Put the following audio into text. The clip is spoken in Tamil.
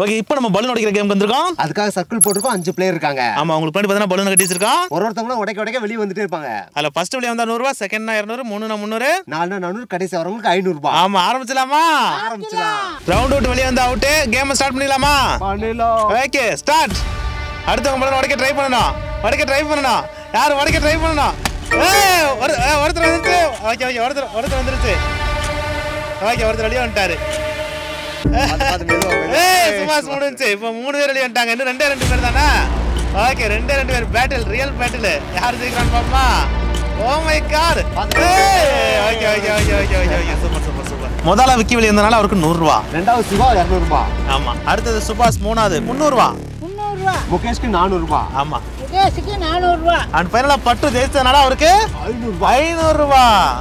ஓகே இப்போ நம்ம பலூன் உடைக்கிற கேம் வந்திருக்கோம். அதுக்காக சர்க்கிள் போட்டுருக்கோம், 5 பிளேயர் இருக்காங்க. ஆமா, உங்களுக்கு பின்னாடி பார்த்தா பலூன் கட்டி வச்சிருக்காங்க. ஒவ்வொருத்தங்களும் உடைக்க வெளிய வந்துட்டே இருப்பாங்க. அதுல ஃபர்ஸ்ட் வெளிய வந்தா 100 ரூபாய், செகண்ட்னா 200, மூணுனா 300, நாலுனா 400, கடைசி வரவங்களுக்கு 500 ரூபாய். ஆமா, ஆரம்பிச்சலாமா? ஆரம்பிச்சலாம். ரவுண்ட் அவுட் வெளிய வந்தா அவுட். கேம் ஸ்டார்ட் பண்ணலாமா? பண்ணலாம். Okay, start. அடுத்து நம்ம பலூன் உடைக்க ட்ரை பண்ணணும். உடைக்க ட்ரை பண்ணணும். யார் உடைக்க ட்ரை பண்ணணும்? ஏய், ஒருத்தர் வந்துருச்சு. ஓகே ஓகே, ஒருத்தர் வந்துருச்சு. ஓகே, ஒருத்தர் வெளிய வந்துட்டாரு. இப்போ 3 பேர் வெளிய வந்துட்டாங்க. இன்னும் 2 பேர் தானா? ஓகே, 2 பேர் பேட்டில், ரியல் பேட்டில். யார் ஜெயிக்கிறான்னு பாப்போமா? Oh my God. Okay okay okay okay okay, super super super. முதல்ல விக்கி வெளிய வந்தனால அவருக்கு 100 ரூபாய். இரண்டாவது சிவா 200 ரூபாய். ஆமா. அடுத்து சுபாஷ், மூணாவது 300 ரூபாய். 300 ரூபாய். முகேஷ்க்கு 400 ரூபாய். ஆமா, முகேஷ்க்கு 400 ரூபாய். அண்ட் ஃபைனலா பட்டு ஜெயிச்சனால அவருக்கு 500 ரூபாய்.